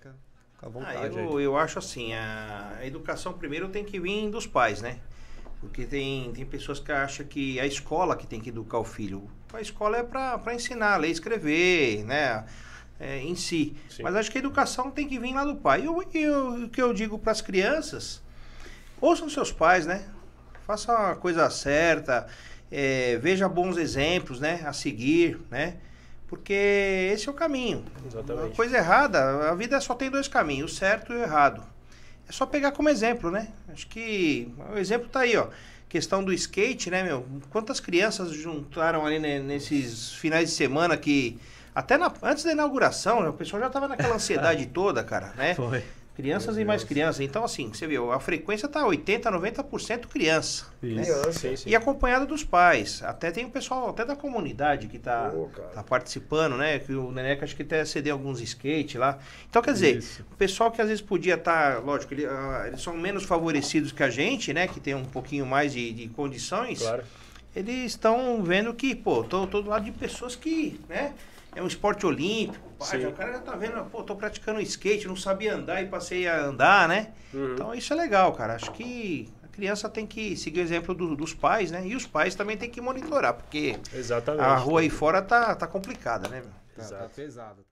Neneca, fica à vontade. Eu acho assim, a educação primeiro tem que vir dos pais, né? Porque tem pessoas que acham que a escola que tem que educar o filho. A escola é para ensinar a ler e escrever, né? É, em si. Sim. Mas acho que a educação tem que vir lá do pai. E o que eu digo para as crianças, ouçam seus pais, né? Faça a coisa certa, veja bons exemplos, né? A seguir, né? Porque esse é o caminho. Exatamente. A coisa errada, a vida só tem dois caminhos, o certo e o errado. É só pegar como exemplo, né? Acho que o exemplo tá aí, ó. Questão do skate, né, meu? Quantas crianças juntaram ali nesses finais de semana que... Até antes da inauguração, o pessoal já tava naquela ansiedade toda, cara, né? Foi. Crianças e mais crianças. Então, assim, você viu, a frequência tá 80%, 90% criança. Isso. Né? Sim, sim. E acompanhada dos pais. Até tem o pessoal até da comunidade que tá participando, né? Que o Neneca acho que até cedeu alguns skate lá. Então, quer dizer, o pessoal que às vezes podia estar, lógico, eles são menos favorecidos que a gente, né? Que tem um pouquinho mais de condições. Claro. Eles estão vendo que, pô, tô do lado de pessoas que, né? É um esporte olímpico, o cara já tá vendo, pô, tô praticando skate, não sabia andar e passei a andar, né? Uhum. Então isso é legal, cara. Acho que a criança tem que seguir o exemplo dos pais, né? E os pais também tem que monitorar, porque a rua aí fora tá complicada, né, meu? Tá pesada.